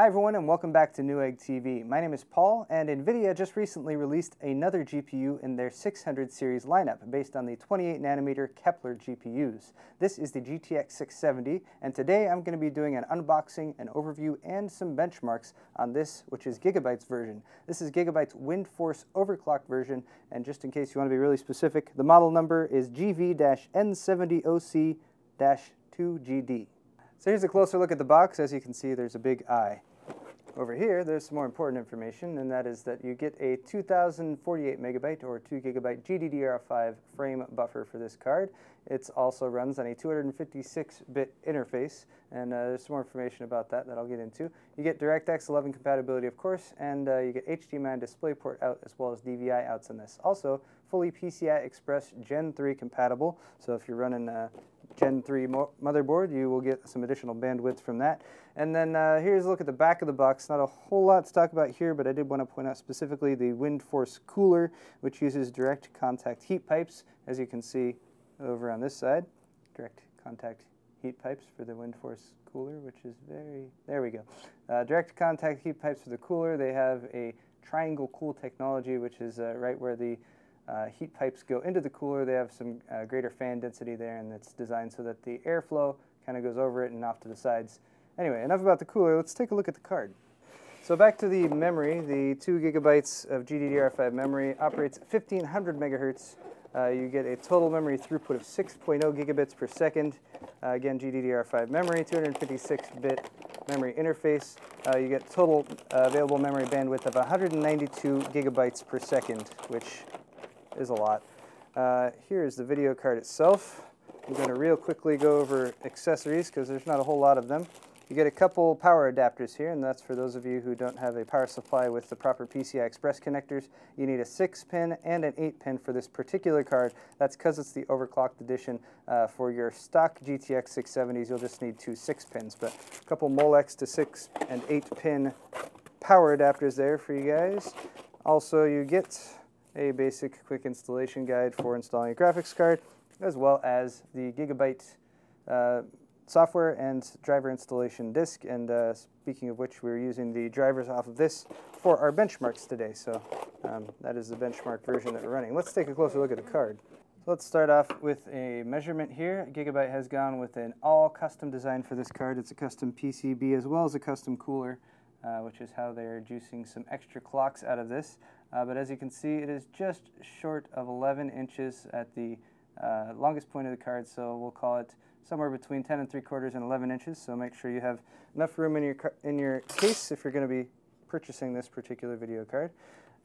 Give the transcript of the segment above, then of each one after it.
Hi everyone and welcome back to Newegg TV. My name is Paul and NVIDIA just recently released another GPU in their 600 series lineup based on the 28nm Kepler GPUs. This is the GTX 670 and today I'm going to be doing an unboxing, an overview, and some benchmarks on this, which is Gigabyte's version. This is Gigabyte's Windforce overclocked version, and just in case you want to be really specific, the model number is GV-N670OC-2GD. So here's a closer look at the box. As you can see, there's a big eye. Over here, there's some more important information, and that is that you get a 2048 megabyte or 2 GB GDDR5 frame buffer for this card. It also runs on a 256-bit interface, and there's some more information about that that I'll get into. You get DirectX 11 compatibility, of course, and you get HDMI and DisplayPort out as well as DVI outs on this. Also, fully PCI Express Gen 3 compatible, so if you're running a Gen 3 motherboard, you will get some additional bandwidth from that. And then here's a look at the back of the box. Not a whole lot to talk about here, but I did want to point out specifically the Windforce cooler, which uses direct contact heat pipes, as you can see over on this side. Direct contact heat pipes for the Windforce cooler, which is there we go. Direct contact heat pipes for the cooler. They have a triangle cool technology, which is right where the heat pipes go into the cooler. They have some greater fan density there, and it's designed so that the airflow kind of goes over it and off to the sides. Anyway, enough about the cooler. Let's take a look at the card. So back to the memory, the 2 GB of GDDR5 memory operates at 1500 megahertz. You get a total memory throughput of 6.0 gigabits per second. Again, GDDR5 memory, 256-bit memory interface. You get total available memory bandwidth of 192 gigabytes per second, which is a lot. Here is the video card itself. I'm going to real quickly go over accessories because there's not a whole lot of them. You get a couple power adapters here, and that's for those of you who don't have a power supply with the proper PCI Express connectors. You need a 6-pin and an 8-pin for this particular card. That's because it's the overclocked edition. For your stock GTX 670s, you'll just need two 6-pins, but a couple Molex to 6 and 8-pin power adapters there for you guys. Also, you get a basic quick installation guide for installing a graphics card, as well as the Gigabyte software and driver installation disk. And speaking of which, we're using the drivers off of this for our benchmarks today. So that is the benchmark version that we're running. Let's take a closer look at the card. So let's start off with a measurement here. Gigabyte has gone with an all custom design for this card. It's a custom PCB as well as a custom cooler, which is how they're juicing some extra clocks out of this. But as you can see, it is just short of 11 inches at the longest point of the card, so we'll call it somewhere between 10 3/4 and 11 inches. So make sure you have enough room in your case if you're going to be purchasing this particular video card.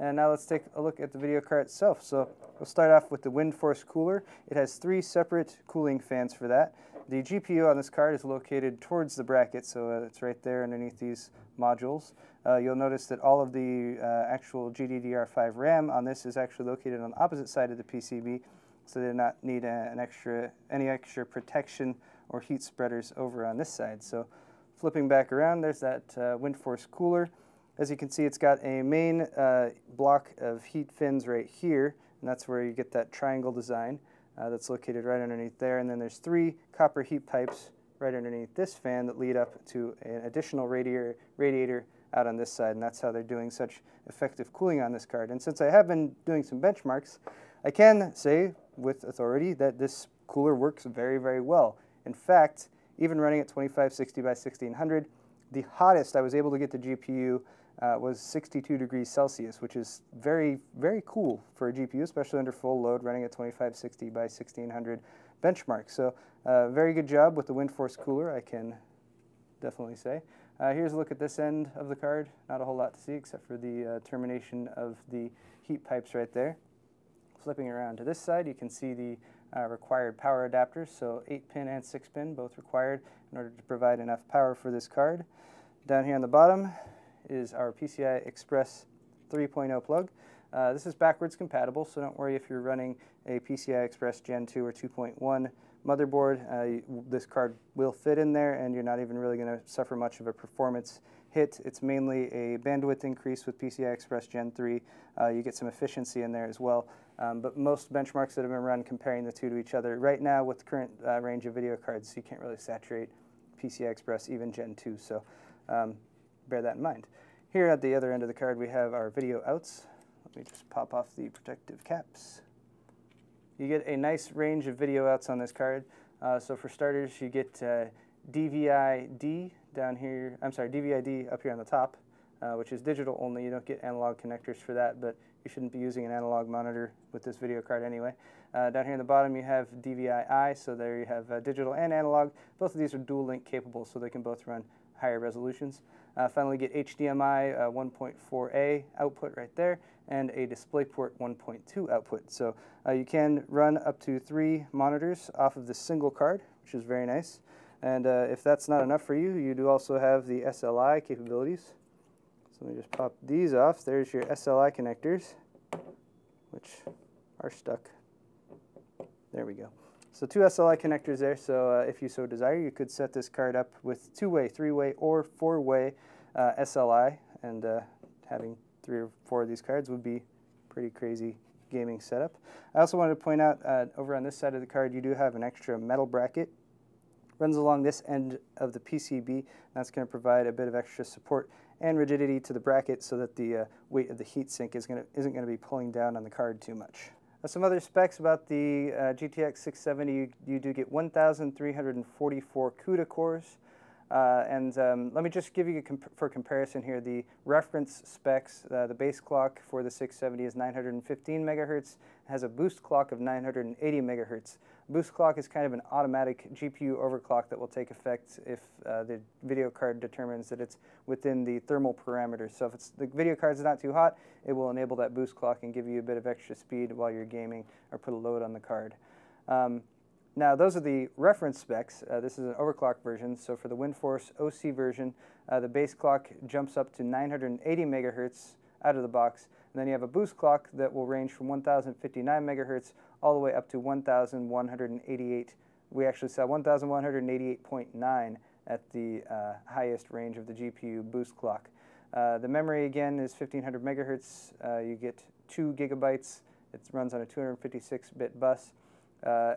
And now let's take a look at the video card itself. So we'll start off with the Windforce cooler. It has three separate cooling fans for that. The GPU on this card is located towards the bracket, so it's right there underneath these modules. You'll notice that all of the actual GDDR5 RAM on this is actually located on the opposite side of the PCB, so they do not need any extra protection or heat spreaders over on this side. So flipping back around, there's that Windforce cooler. As you can see, it's got a main block of heat fins right here, and that's where you get that triangle design that's located right underneath there. And then there's three copper heat pipes right underneath this fan that lead up to an additional radiator out on this side, and that's how they're doing such effective cooling on this card. And since I have been doing some benchmarks, I can say with authority that this cooler works very, very well. In fact, even running at 2560 by 1600, the hottest I was able to get the GPU was 62 degrees Celsius, which is very, very cool for a GPU, especially under full load running at 2560 by 1600 benchmark. So very good job with the Windforce cooler, I can definitely say. Here's a look at this end of the card. Not a whole lot to see except for the termination of the heat pipes right there. Flipping around to this side, you can see the required power adapters, so 8-pin and 6-pin, both required in order to provide enough power for this card. Down here on the bottom is our PCI Express 3.0 plug. This is backwards compatible, so don't worry if you're running a PCI Express Gen 2 or 2.1 motherboard. This card will fit in there, and you're not even really going to suffer much of a performance hit. It's mainly a bandwidth increase with PCI Express Gen 3. You get some efficiency in there as well. But most benchmarks that have been run comparing the two to each other, right now with the current range of video cards, you can't really saturate PCI Express, even Gen 2. So bear that in mind. Here at the other end of the card we have our video outs. Let me just pop off the protective caps. You get a nice range of video outs on this card. So for starters, you get DVI-D down here. I'm sorry, DVI-D up here on the top, which is digital only. You don't get analog connectors for that, but you shouldn't be using an analog monitor with this video card anyway. Down here in the bottom you have DVI-I, so there you have digital and analog. Both of these are dual link capable, so they can both run higher resolutions. Finally get HDMI 1.4a output right there, and a DisplayPort 1.2 output. So you can run up to 3 monitors off of this single card, which is very nice. And if that's not enough for you, you do also have the SLI capabilities. So let me just pop these off. There's your SLI connectors, which are stuck. There we go. So 2 SLI connectors there, so if you so desire, you could set this card up with 2-way, 3-way, or 4-way SLI, and having 3 or 4 of these cards would be pretty crazy gaming setup. I also wanted to point out, over on this side of the card, you do have an extra metal bracket. Runs along this end of the PCB, and that's going to provide a bit of extra support and rigidity to the bracket so that the weight of the heatsink isn't going to be pulling down on the card too much. Some other specs about the GTX 670, you do get 1,344 CUDA cores. Let me just give you, for comparison here, the reference specs. The base clock for the 670 is 915 megahertz, has a boost clock of 980 megahertz. Boost clock is kind of an automatic GPU overclock that will take effect if the video card determines that it's within the thermal parameters. So if the video card's not too hot, it will enable that boost clock and give you a bit of extra speed while you're gaming or put a load on the card. Now, those are the reference specs. This is an overclock version, so for the Windforce OC version, the base clock jumps up to 980 megahertz out of the box, and then you have a boost clock that will range from 1,059 megahertz all the way up to 1,188. We actually saw 1,188.9 at the highest range of the GPU boost clock. The memory, again, is 1,500 megahertz. You get 2 gigabytes. It runs on a 256-bit bus.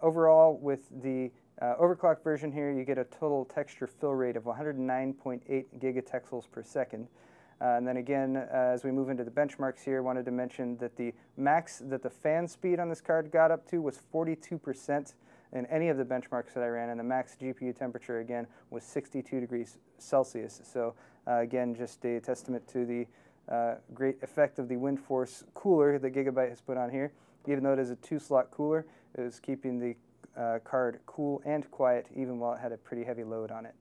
Overall, with the overclock version here, you get a total texture fill rate of 109.8 gigatexels per second. And then again, as we move into the benchmarks here, I wanted to mention that the max that the fan speed on this card got up to was 42% in any of the benchmarks that I ran, and the max GPU temperature, again, was 62 degrees Celsius. So again, just a testament to the great effect of the Windforce cooler that Gigabyte has put on here. Even though it is a 2-slot cooler, it was keeping the card cool and quiet even while it had a pretty heavy load on it.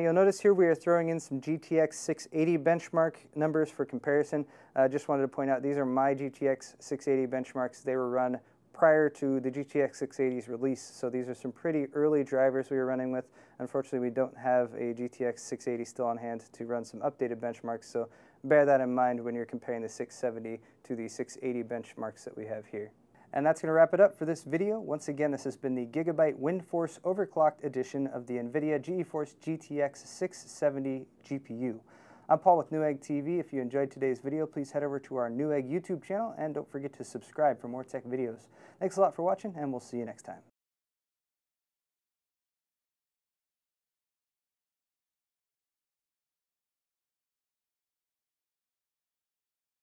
You'll notice here we are throwing in some GTX 680 benchmark numbers for comparison. Just wanted to point out these are my GTX 680 benchmarks. They were run prior to the GTX 680's release, so these are some pretty early drivers we were running with. Unfortunately, we don't have a GTX 680 still on hand to run some updated benchmarks, so bear that in mind when you're comparing the 670 to the 680 benchmarks that we have here. And that's going to wrap it up for this video. Once again, this has been the Gigabyte Windforce Overclocked Edition of the NVIDIA GeForce GTX 670 GPU. I'm Paul with Newegg TV. If you enjoyed today's video, please head over to our Newegg YouTube channel, and don't forget to subscribe for more tech videos. Thanks a lot for watching, and we'll see you next time.